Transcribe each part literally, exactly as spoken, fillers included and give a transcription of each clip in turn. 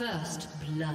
First blood.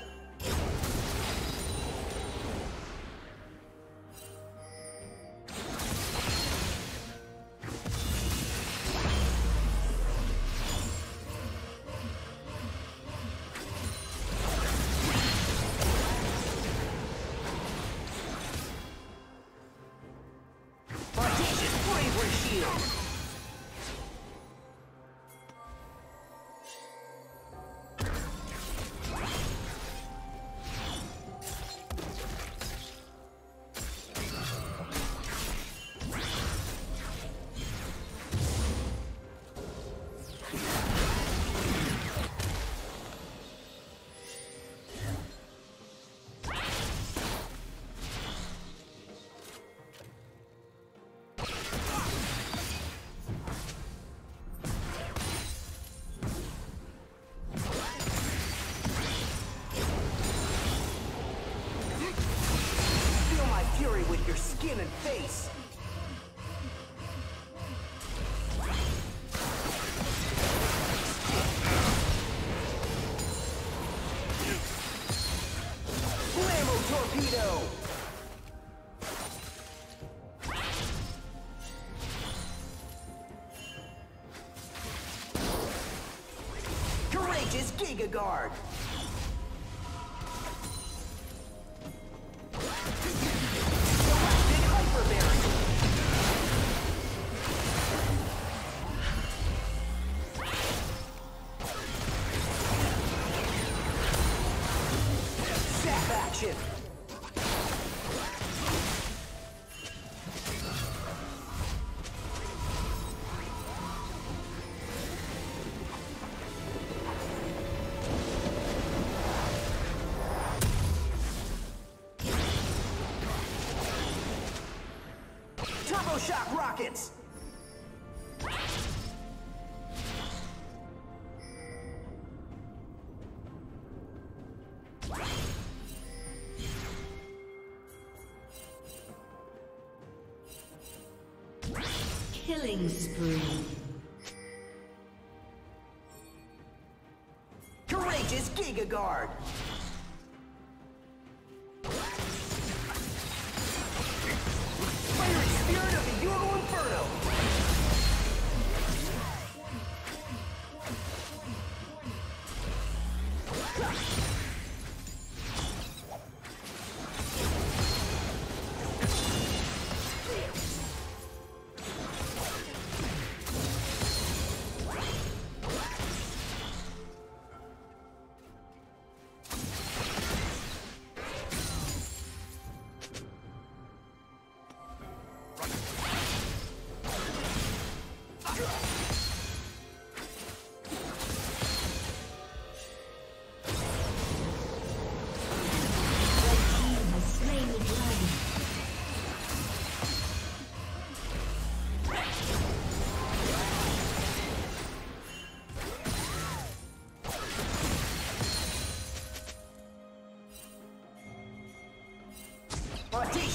Skin and face. Blammo torpedo. Courageous Giga Guard. Shock rockets! Killing spree. Courageous Giga Guard!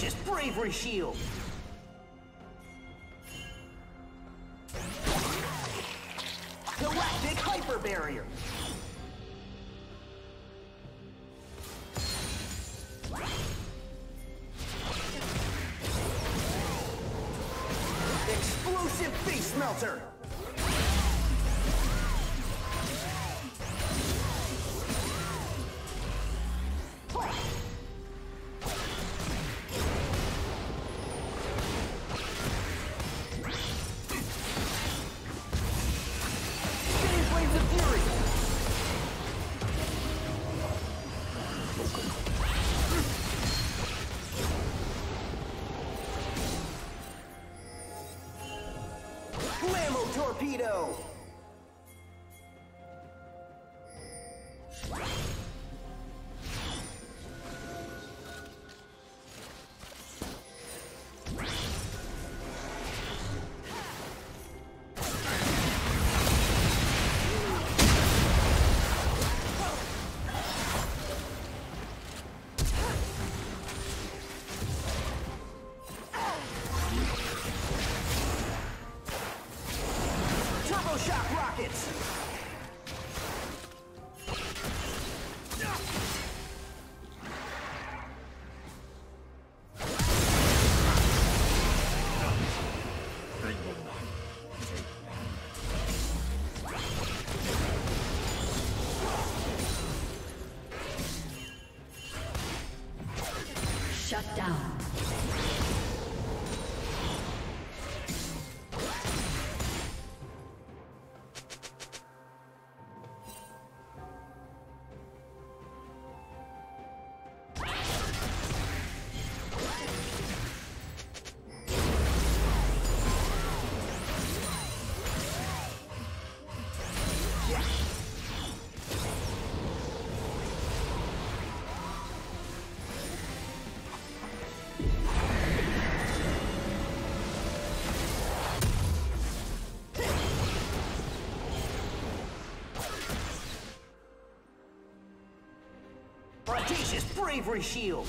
righteous bravery shield. Galactic hyper barrier. Explosive face melter. Torpedo! Shock rockets! Shut down. Audacious bravery shield!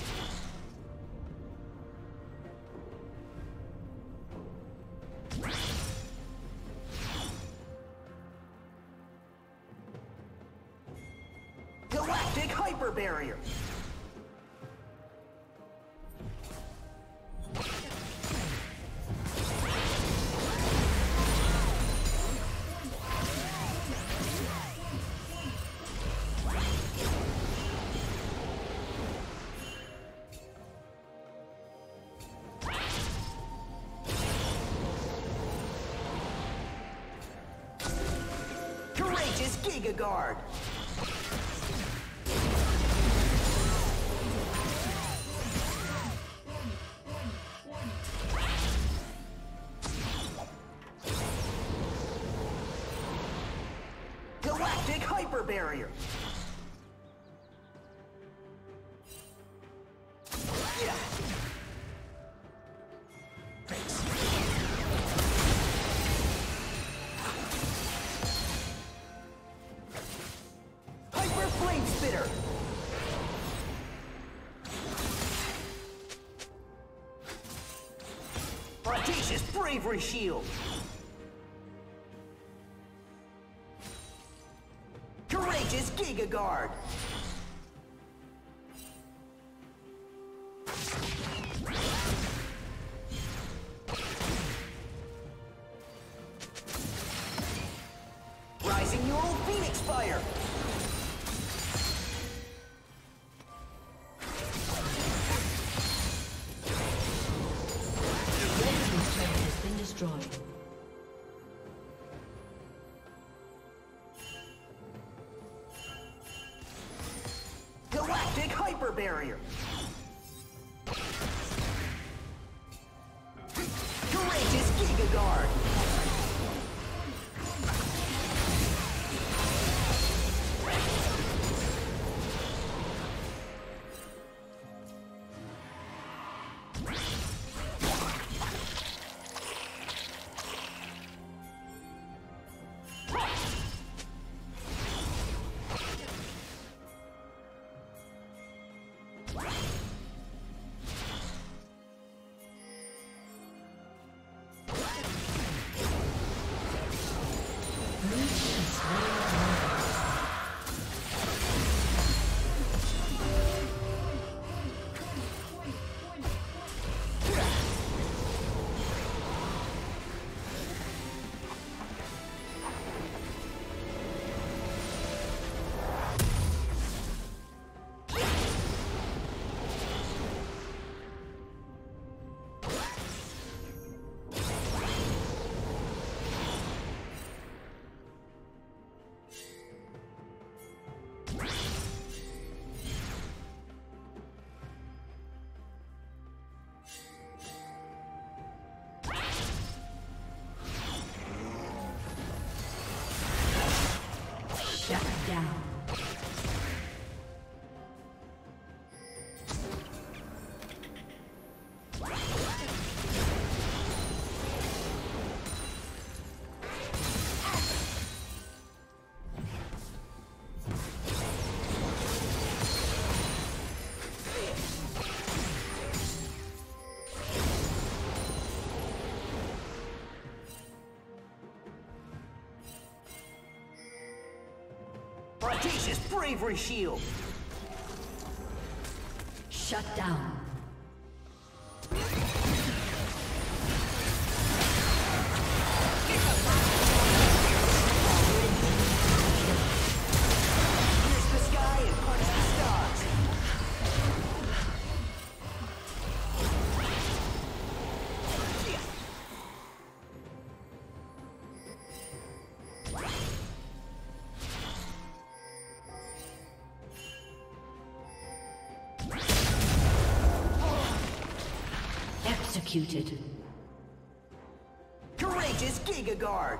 Galactic hyper barrier! Is Giga Guard. Galactic hyper barrier. Audacious bravery shield. Courageous Giga Guard. Rising your old Phoenix Fire. Galactic hyper barrier. Courageous Giga Guard. What? Audacious bravery shield. Shut down. Executed. Courageous Giga Guard.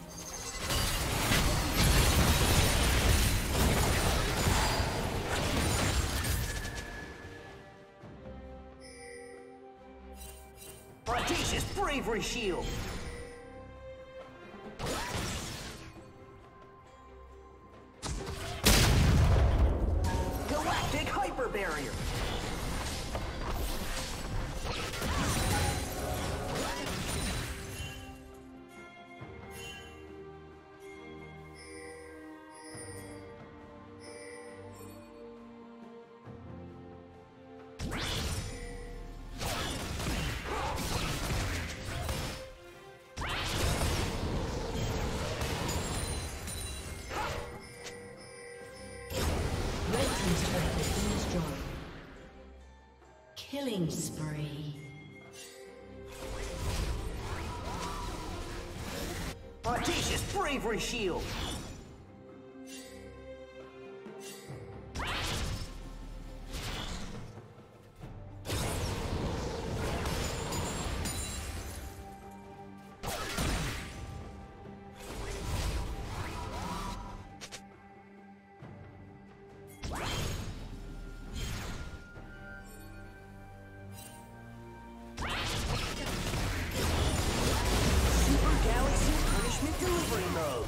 Audacious bravery shield. Galactic hyper barrier. Killing spree. Audacious bravery shield. Delivery mode.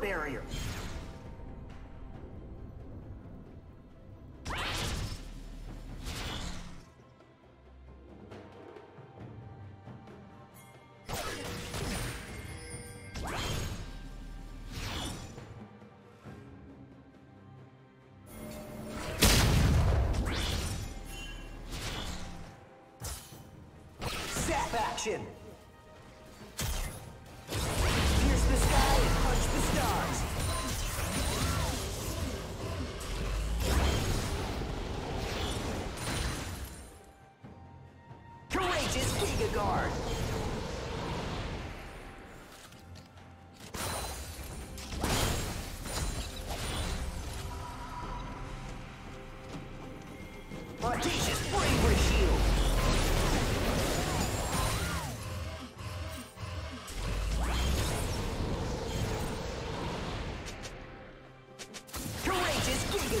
Barrier. Zap action. Guard. Audacious bravery shield. Courageous Giga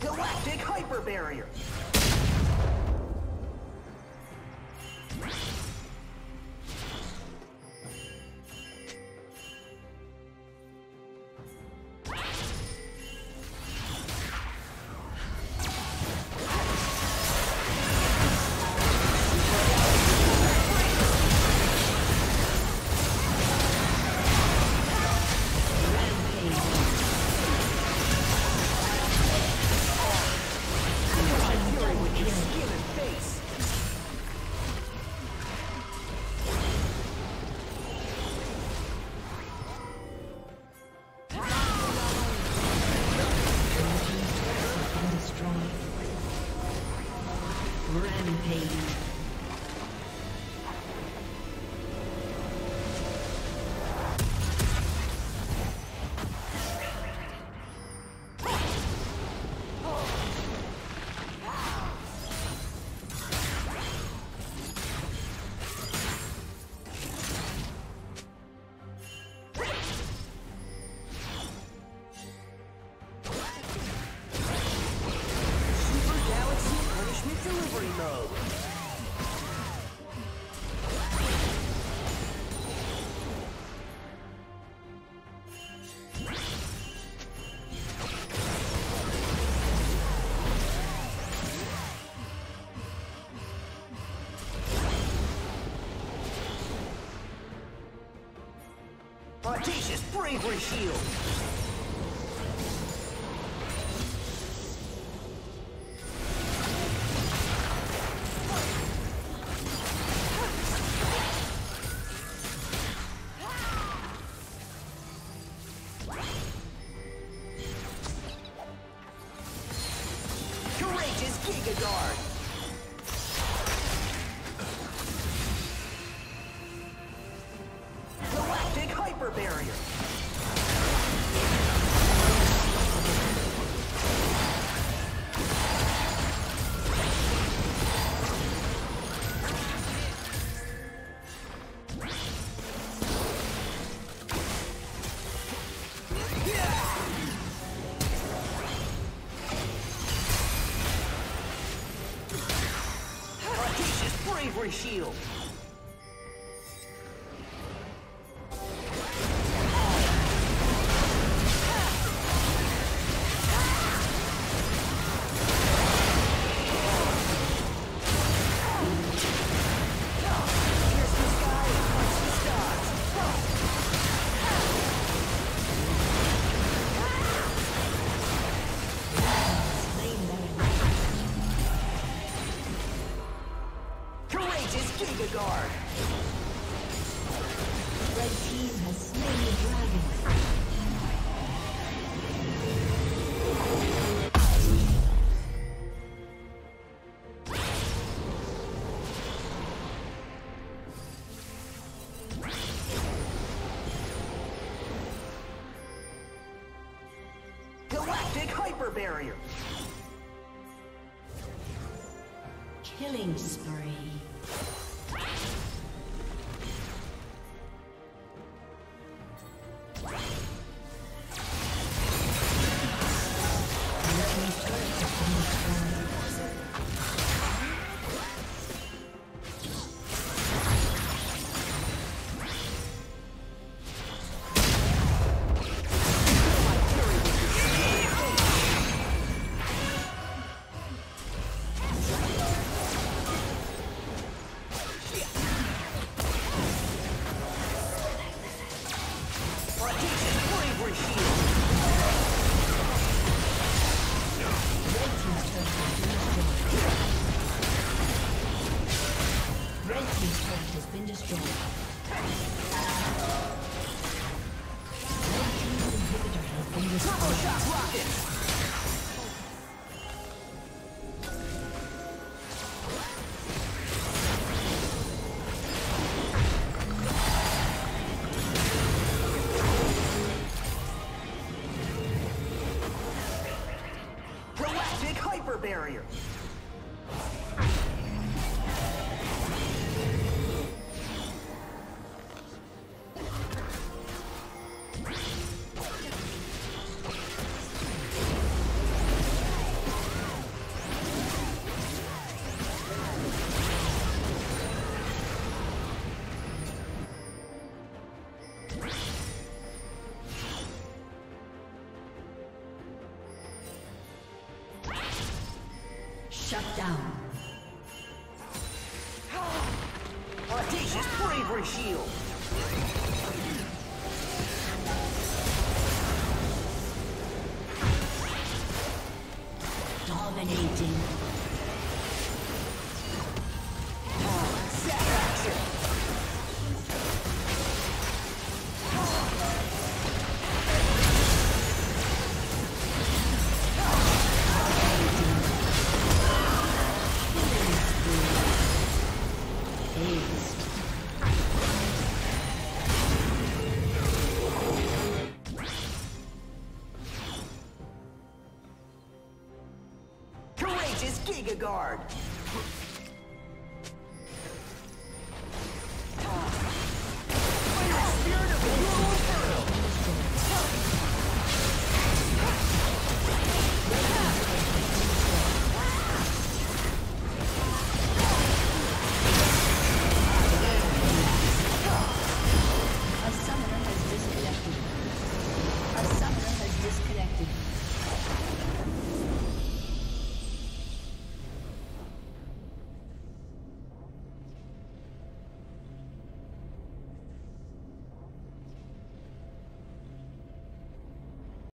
Galactic hyper barrier. Audacious bravery shield. Courageous Giga Guard. Barrier. Audacious bravery shield. upper barrier. Killing spree. Barrier. Shut down. Audacious bravery shield. Dominating. Giga Guard.